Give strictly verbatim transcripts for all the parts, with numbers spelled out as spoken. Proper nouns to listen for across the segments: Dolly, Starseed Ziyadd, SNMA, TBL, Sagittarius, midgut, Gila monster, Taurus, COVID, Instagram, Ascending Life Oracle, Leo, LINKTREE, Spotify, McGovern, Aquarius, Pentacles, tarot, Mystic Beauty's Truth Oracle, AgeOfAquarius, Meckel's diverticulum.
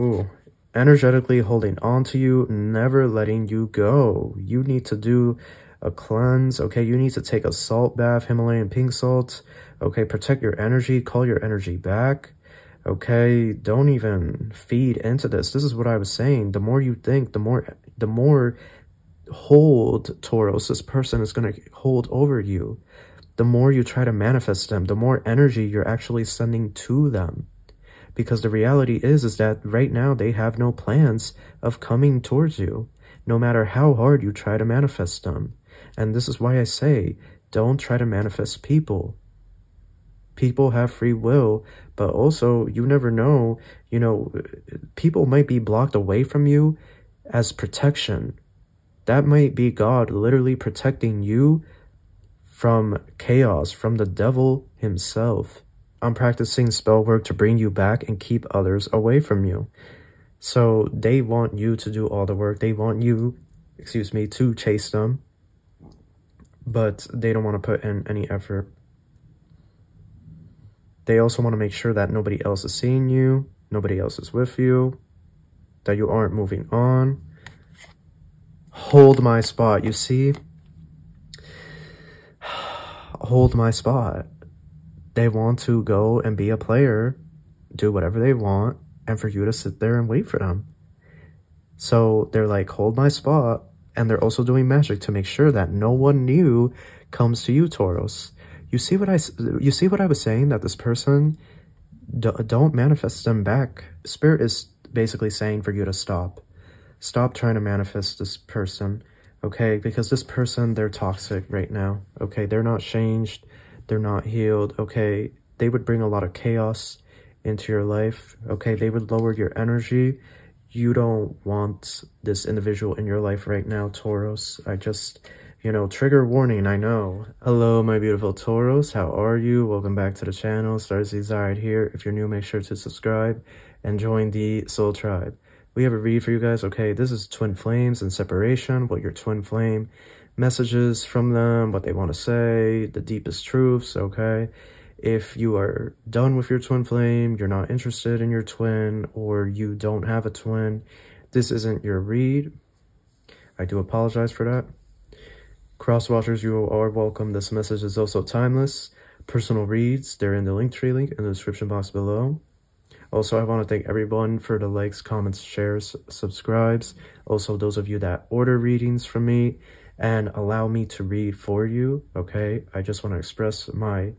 Ooh, energetically holding on to you, never letting you go. You need to do a cleanse, okay? You need to take a salt bath, Himalayan pink salt, okay? Protect your energy, call your energy back, okay? Don't even feed into this. This is what I was saying. The more you think, the more the more hold, Taurus, this person is going to hold over you. The more you try to manifest them, the more energy you're actually sending to them. Because the reality is, is that right now they have no plans of coming towards you, no matter how hard you try to manifest them. And this is why I say, don't try to manifest people. People have free will, but also you never know, you know, people might be blocked away from you as protection. That might be God literally protecting you from chaos, from the devil himself. I'm practicing spell work to bring you back and keep others away from you. So they want you to do all the work. They want you, excuse me, to chase them, but they don't want to put in any effort. They also want to make sure that nobody else is seeing you, nobody else is with you, that you aren't moving on. Hold my spot, you see? Hold my spot. They want to go and be a player, do whatever they want, and for you to sit there and wait for them. So they're like, hold my spot. And they're also doing magic to make sure that no one new comes to you, Taurus. You see what I, you see what I was saying, that this person, don't manifest them back. Spirit is basically saying for you to stop. Stop trying to manifest this person, okay? Because this person, they're toxic right now, okay? They're not changed. They're not healed, okay? They would bring a lot of chaos into your life, okay? They would lower your energy. You don't want this individual in your life right now, Taurus. I just, you know, trigger warning, I know. Hello, my beautiful Taurus. How are you? Welcome back to the channel. Starseed Ziyadd here. If you're new, make sure to subscribe and join the Soul Tribe. We have a read for you guys, okay? This is Twin Flames and Separation, what your Twin Flame messages from them, what they want to say, the deepest truths, okay? If you are done with your twin flame, you're not interested in your twin, or you don't have a twin, this isn't your read. I do apologize for that. Cross watchers, you are welcome. This message is also timeless. Personal reads, they're in the Linktree link in the description box below. Also, I want to thank everyone for the likes, comments, shares, subscribes. Also, those of you that order readings from me and allow me to read for you, okay? I just want to express my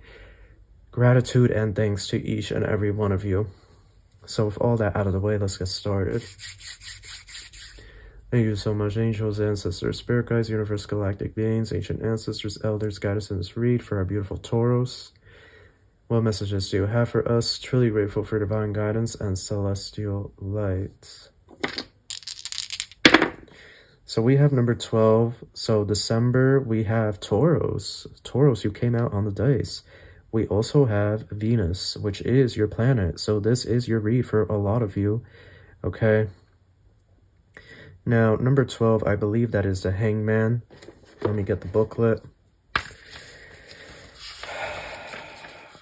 gratitude and thanks to each and every one of you. So with all that out of the way, let's get started. Thank you so much, angels, ancestors, spirit guides, universe, galactic beings, ancient ancestors, elders, guide us in this read for our beautiful Taurus. What messages do you have for us? Truly grateful for divine guidance and celestial light. So we have number twelve. So December, we have Taurus. Taurus, you came out on the dice. We also have Venus, which is your planet. So this is your read for a lot of you, okay? Now, number twelve, I believe that is the Hangman. Let me get the booklet.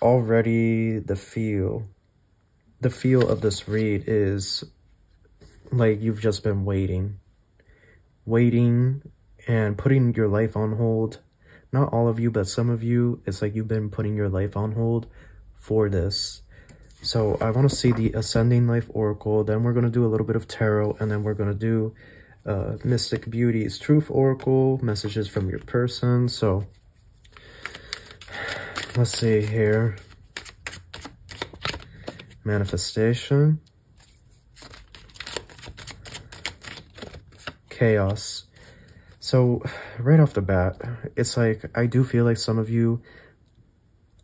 Already the feel. The feel of this read is like you've just been waiting. Waiting and putting your life on hold. Not all of you, but some of you, it's like you've been putting your life on hold for this. So I want to see the Ascending Life Oracle, then we're going to do a little bit of tarot, and then we're going to do uh, Mystic Beauty's Truth Oracle, messages from your person. So let's see here. Manifestation. Chaos. So right off the bat, it's like I do feel like some of you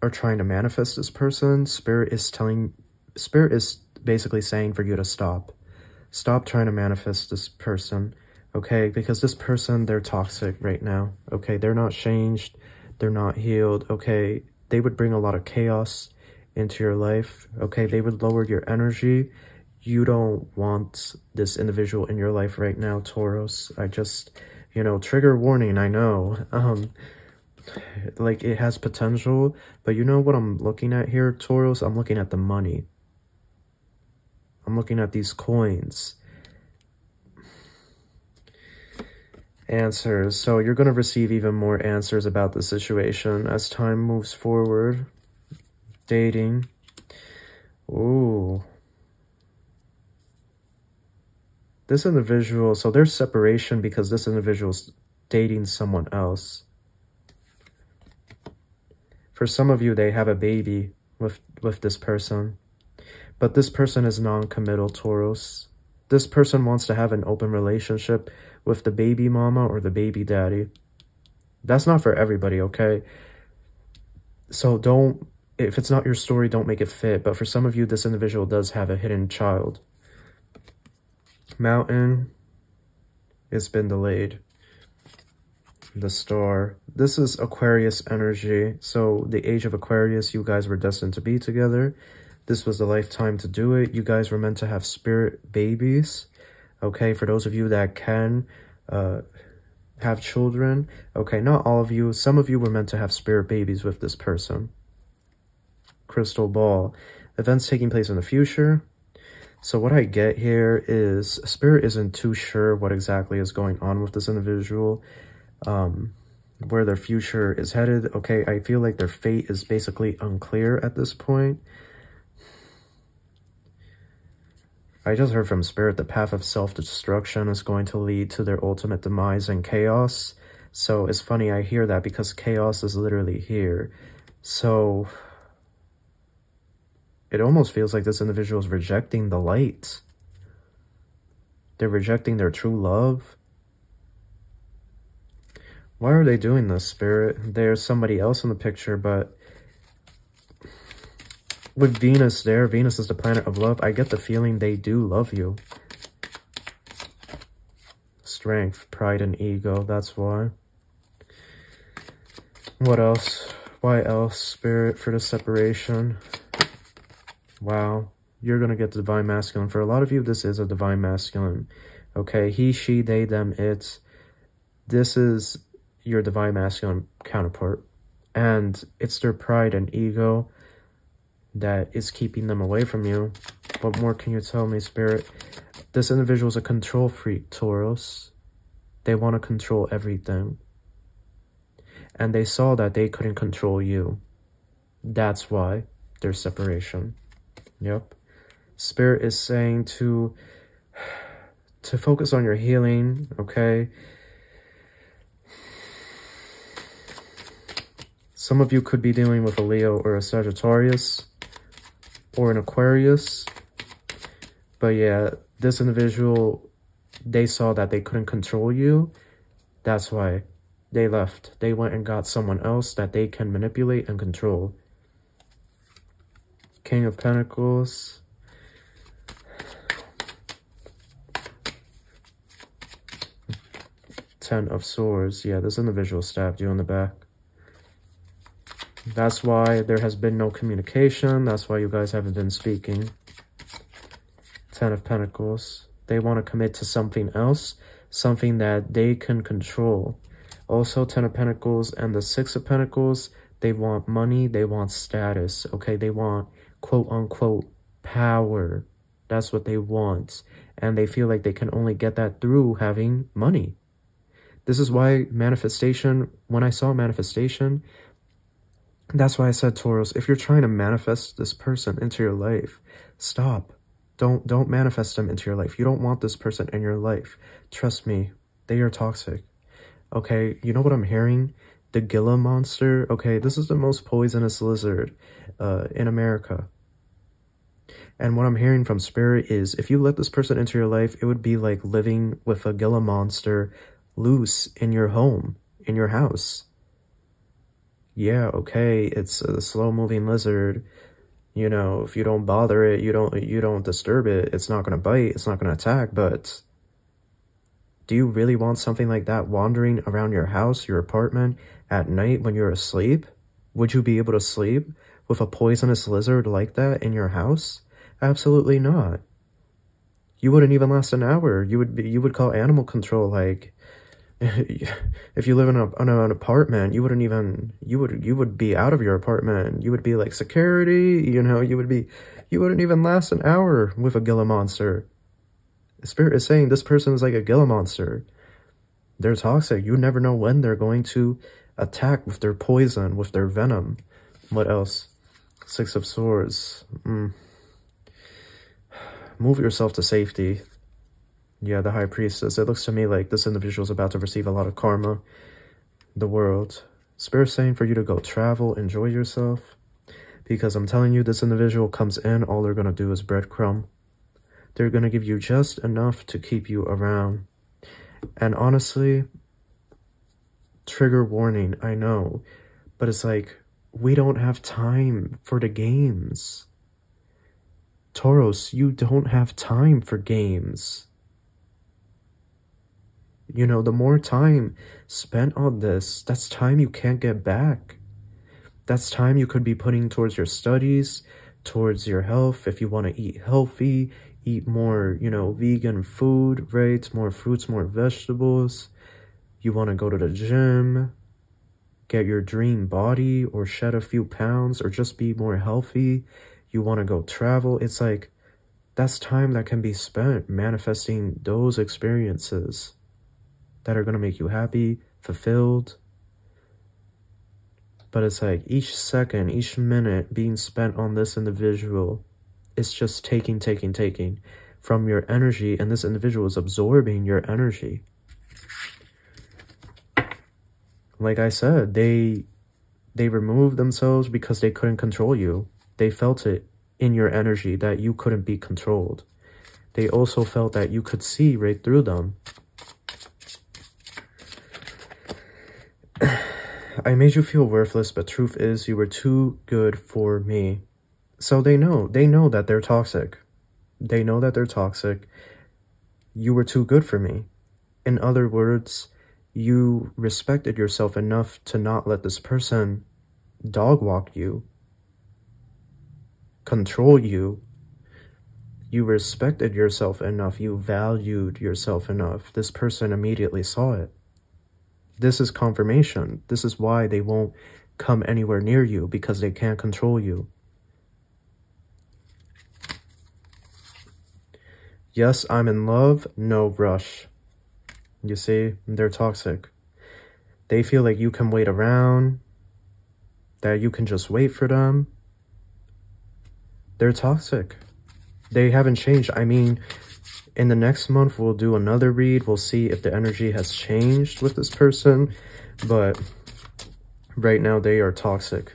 are trying to manifest this person. Spirit is telling, Spirit is basically saying for you to stop. Stop trying to manifest this person, okay? Because this person, they're toxic right now, okay? They're not changed. They're not healed, okay? They would bring a lot of chaos into your life, okay? They would lower your energy. You don't want this individual in your life right now, Taurus. I just, you know, trigger warning, I know. Um, like, it has potential, but you know what I'm looking at here, Taurus? I'm looking at the money. I'm looking at these coins. Answers. So you're going to receive even more answers about the situation as time moves forward. Dating. Ooh. This individual, so there's separation because this individual's dating someone else. For some of you, they have a baby with, with this person. But this person is non-committal, Taurus. This person wants to have an open relationship with the baby mama or the baby daddy. That's not for everybody, okay? So don't, if it's not your story, don't make it fit. But for some of you, this individual does have a hidden child. Mountain, it's been delayed. The star. This is Aquarius energy. So the age of Aquarius, you guys were destined to be together. This was the lifetime to do it. You guys were meant to have spirit babies. Okay, for those of you that can uh, have children. Okay, not all of you. Some of you were meant to have spirit babies with this person. Crystal ball. Events taking place in the future. So what I get here is spirit isn't too sure what exactly is going on with this individual, um, where their future is headed. Okay, I feel like their fate is basically unclear at this point. I just heard from Spirit, the path of self-destruction is going to lead to their ultimate demise and chaos. So it's funny, I hear that because chaos is literally here. So it almost feels like this individual is rejecting the light. They're rejecting their true love. Why are they doing this, Spirit? There's somebody else in the picture, but with Venus there, Venus is the planet of love. I get the feeling they do love you. Strength, pride, and ego. That's why. What else? Why else, Spirit, for the separation? Wow. You're going to get the divine masculine. For a lot of you, this is a divine masculine. Okay? He, she, they, them, it. This is your divine masculine counterpart. And it's their pride and ego that is keeping them away from you. What more can you tell me, Spirit? This individual is a control freak, Taurus. They want to control everything. And they saw that they couldn't control you. That's why there's separation. Yep. Spirit is saying to, to focus on your healing, okay? Some of you could be dealing with a Leo or a Sagittarius or an Aquarius. But yeah, this individual, they saw that they couldn't control you. That's why they left. They went and got someone else that they can manipulate and control. King of Pentacles. Ten of Swords. Yeah, this individual stabbed you in the back. That's why there has been no communication. That's why you guys haven't been speaking. Ten of Pentacles. They want to commit to something else, something that they can control. Also, Ten of Pentacles and the Six of Pentacles, they want money, they want status, okay? They want quote-unquote power. That's what they want. And they feel like they can only get that through having money. This is why manifestation, when I saw manifestation, that's why I said, Taurus, if you're trying to manifest this person into your life, stop. Don't don't manifest them into your life. You don't want this person in your life. Trust me, they are toxic. Okay, you know what I'm hearing? The Gila monster. Okay, this is the most poisonous lizard uh, in America. And what I'm hearing from Spirit is, if you let this person into your life, it would be like living with a Gila monster loose in your home, in your house. Yeah, okay, it's a slow-moving lizard. You know, if you don't bother it, you don't you don't disturb it, it's not going to bite, it's not going to attack, but do you really want something like that wandering around your house, your apartment, at night when you're asleep? Would you be able to sleep with a poisonous lizard like that in your house? Absolutely not. You wouldn't even last an hour. You would be, you would call animal control like, if you live in, a, in an apartment, you wouldn't even, you would, you would be out of your apartment. You would be like security, you know, you would be, you wouldn't even last an hour with a Gila monster. The spirit is saying this person's like a Gila monster. They're toxic. You never know when they're going to attack with their poison, with their venom. What else? Six of Swords. Mm. Move yourself to safety. Yeah, the High Priestess. It looks to me like this individual is about to receive a lot of karma. The World. Spirit saying for you to go travel, enjoy yourself. Because I'm telling you, this individual comes in, all they're going to do is breadcrumb. They're going to give you just enough to keep you around. And honestly, trigger warning, I know. But it's like, we don't have time for the games. Taurus, you don't have time for games. You know, the more time spent on this, that's time you can't get back. That's time you could be putting towards your studies, towards your health. If you want to eat healthy, eat more, you know, vegan food, right? More fruits, more vegetables. You want to go to the gym, get your dream body or shed a few pounds or just be more healthy. You want to go travel. It's like, that's time that can be spent manifesting those experiences that are going to make you happy, fulfilled. But it's like each second, each minute being spent on this individual, it's just taking, taking, taking from your energy. And this individual is absorbing your energy. Like I said, they, they removed themselves because they couldn't control you. They felt it in your energy that you couldn't be controlled. They also felt that you could see right through them. I made you feel worthless, but truth is you were too good for me. So they know, they know that they're toxic. They know that they're toxic. You were too good for me. In other words, you respected yourself enough to not let this person dog walk you, control you. You respected yourself enough. You valued yourself enough. This person immediately saw it. This is confirmation. This is why they won't come anywhere near you, because they can't control you. Yes, I'm in love. No rush. You see, they're toxic. They feel like you can wait around, that you can just wait for them. They're toxic. They haven't changed. I mean, in the next month, we'll do another read. We'll see if the energy has changed with this person. But right now, they are toxic.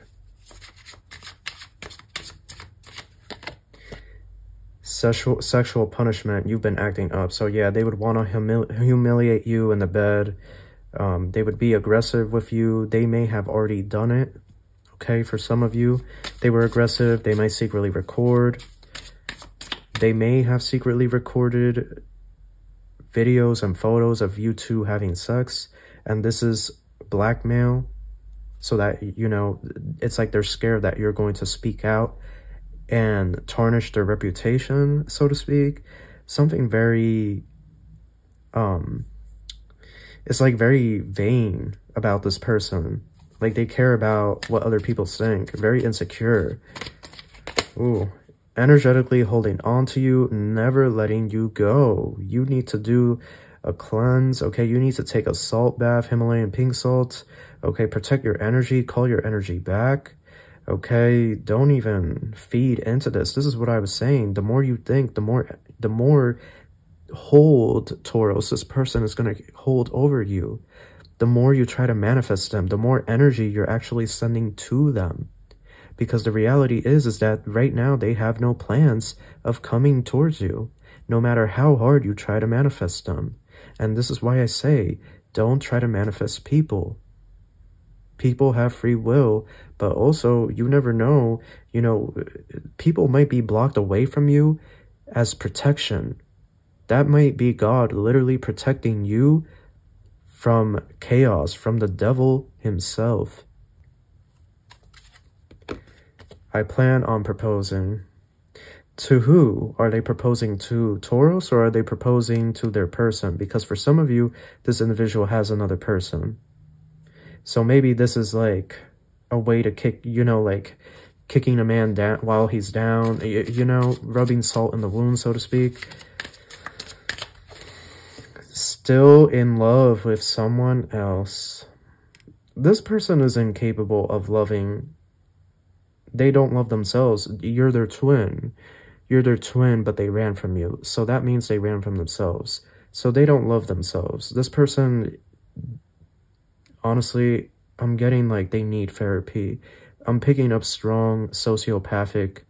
Sexual, sexual punishment. You've been acting up. So yeah, they would want to humili humiliate you in the bed. Um, they would be aggressive with you. They may have already done it. Okay, for some of you, they were aggressive. They might secretly record. They may have secretly recorded videos and photos of you two having sex. And this is blackmail. So that, you know, it's like they're scared that you're going to speak out and tarnish their reputation, so to speak. Something very, um, it's like very vain about this person. Like they care about what other people think. Very insecure. Ooh. Energetically holding on to you, never letting you go. You need to do a cleanse, okay? You need to take a salt bath, Himalayan pink salt, okay? Protect your energy, call your energy back, okay? Don't even feed into this. This is what I was saying. The more you think, the more the more hold, Taurus, this person is going to hold over you. The more you try to manifest them, the more energy you're actually sending to them. Because the reality is, is that right now they have no plans of coming towards you, no matter how hard you try to manifest them. And this is why I say, don't try to manifest people. People have free will, but also you never know, you know, people might be blocked away from you as protection. That might be God literally protecting you from chaos, from the devil himself. I plan on proposing. To who? Are they proposing to Taurus, or are they proposing to their person? Because for some of you, this individual has another person. So maybe this is like a way to kick, you know, like kicking a man down while he's down, you, you know, rubbing salt in the wound, so to speak. Still in love with someone else. This person is incapable of loving. They don't love themselves. You're their twin. You're their twin, but they ran from you. So that means they ran from themselves. So they don't love themselves. This person, honestly, I'm getting like they need therapy. I'm picking up strong sociopathic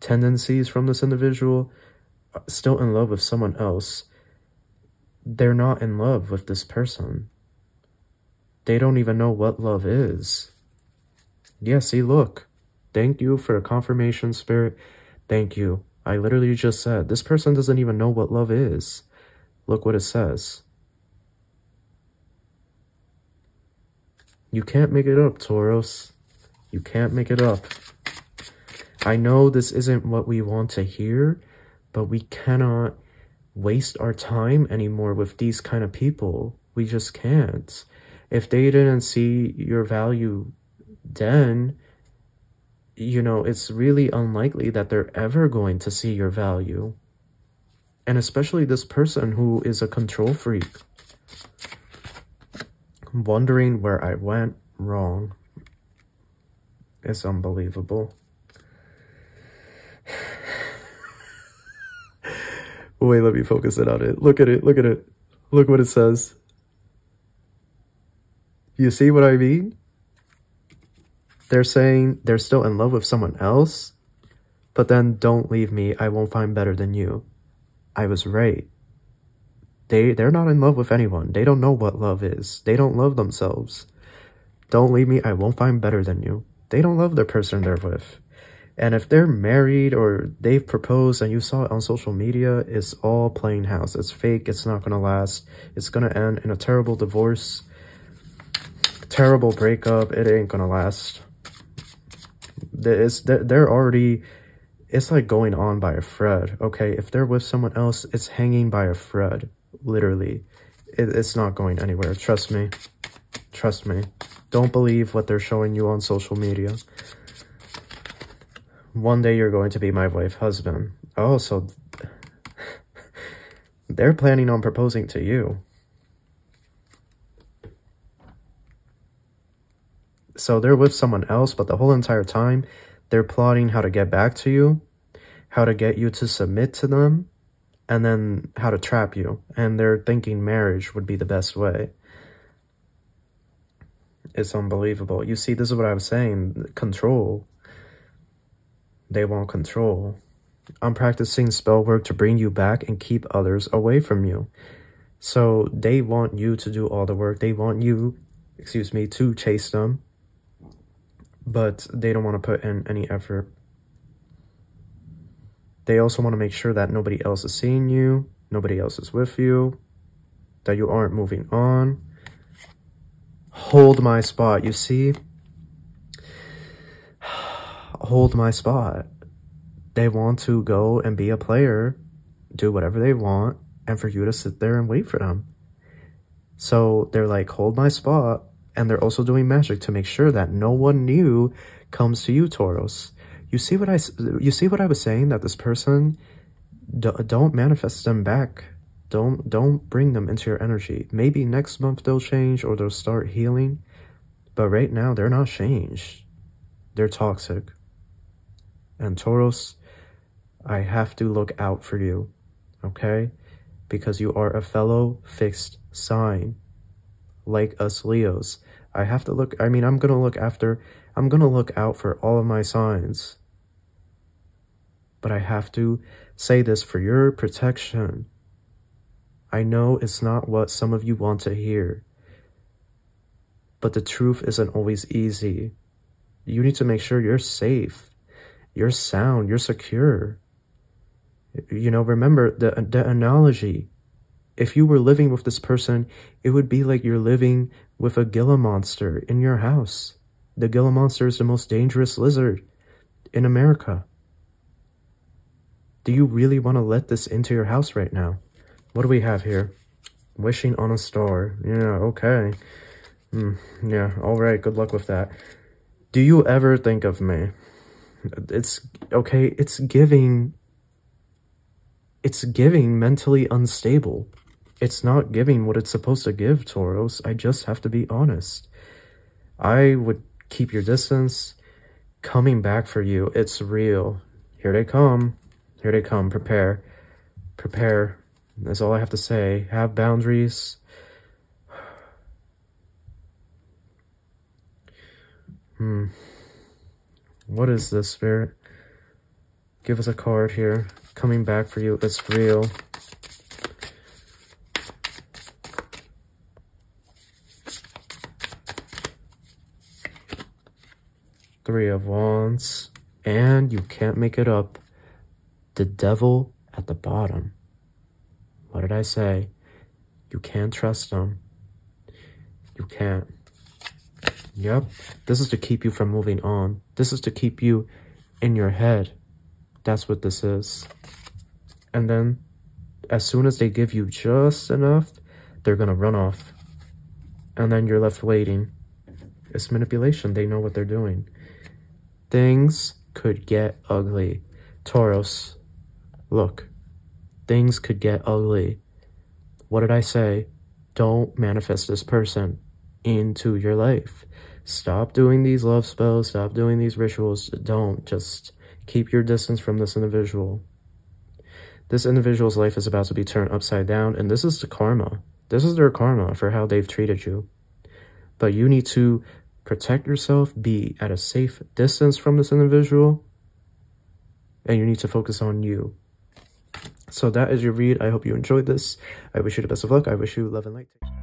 tendencies from this individual. Still in love with someone else. They're not in love with this person. They don't even know what love is. Yeah, see, look. Thank you for a confirmation, Spirit. Thank you. I literally just said, this person doesn't even know what love is. Look what it says. You can't make it up, Taurus. You can't make it up. I know this isn't what we want to hear, but we cannot waste our time anymore with these kind of people. We just can't. If they didn't see your value then, you know, it's really unlikely that they're ever going to see your value. And especially this person who is a control freak. Wondering where I went wrong. It's unbelievable. Wait, let me focus it on it. Look at it, look at it. Look what it says. You see what I mean? They're saying they're still in love with someone else, but then don't leave me. I won't find better than you. I was right. They, they're not in love with anyone. They don't know what love is. They don't love themselves. Don't leave me. I won't find better than you. They don't love the person they're with. And if they're married or they've proposed and you saw it on social media, it's all plain house. It's fake. It's not going to last. It's going to end in a terrible divorce, terrible breakup. It ain't going to last. It's, they're already, it's like going on by a thread, okay? If they're with someone else, it's hanging by a thread, literally. It, it's not going anywhere, trust me. Trust me. Don't believe what they're showing you on social media. One day you're going to be my wife, husband. Oh, so they're planning on proposing to you. So they're with someone else, but the whole entire time, they're plotting how to get back to you, how to get you to submit to them, and then how to trap you. And they're thinking marriage would be the best way. It's unbelievable. You see, this is what I was saying. Control. They want control. I'm practicing spell work to bring you back and keep others away from you. So they want you to do all the work. They want you, excuse me, to chase them. But they don't want to put in any effort. They also want to make sure that nobody else is seeing you, nobody else is with you, that you aren't moving on. Hold my spot, you see? Hold my spot. They want to go and be a player, do whatever they want, and for you to sit there and wait for them. So they're like, hold my spot. And they're also doing magic to make sure that no one new comes to you, Taurus. You see what I, you see what I was saying? That this person, don't manifest them back. Don't, don't bring them into your energy. Maybe next month they'll change or they'll start healing. But right now, they're not changed. They're toxic. And Taurus, I have to look out for you, okay? Because you are a fellow fixed sign. Like us Leos. I have to look, I mean, I'm going to look after, I'm going to look out for all of my signs. But I have to say this for your protection. I know it's not what some of you want to hear. But the truth isn't always easy. You need to make sure you're safe. You're sound. You're secure. You know, remember the, the analogy. If you were living with this person, it would be like you're living with a Gila monster in your house. The Gila monster is the most dangerous lizard in America. Do you really want to let this into your house right now? What do we have here? Wishing on a star. Yeah, okay. Mm, yeah, all right. Good luck with that. Do you ever think of me? It's okay. It's giving. It's giving mentally unstable. It's not giving what it's supposed to give, Taurus. I just have to be honest. I would keep your distance. Coming back for you. It's real. Here they come. Here they come. Prepare. Prepare. That's all I have to say. Have boundaries. Hmm. What is this, Spirit? Give us a card here. Coming back for you. It's real. Three of Wands, and you can't make it up. The devil at the bottom. What did I say? You can't trust them. You can't. Yep. This is to keep you from moving on. This is to keep you in your head. That's what this is. And then as soon as they give you just enough, they're going to run off. And then you're left waiting. It's manipulation. They know what they're doing. Things could get ugly. Taurus, look, things could get ugly. What did I say? Don't manifest this person into your life. Stop doing these love spells. Stop doing these rituals. Don't. Just keep your distance from this individual. This individual's life is about to be turned upside down, and this is the karma. This is their karma for how they've treated you. But you need to protect yourself, be at a safe distance from this individual, and you need to focus on you. So that is your read. I hope you enjoyed this. I wish you the best of luck. I wish you love and light.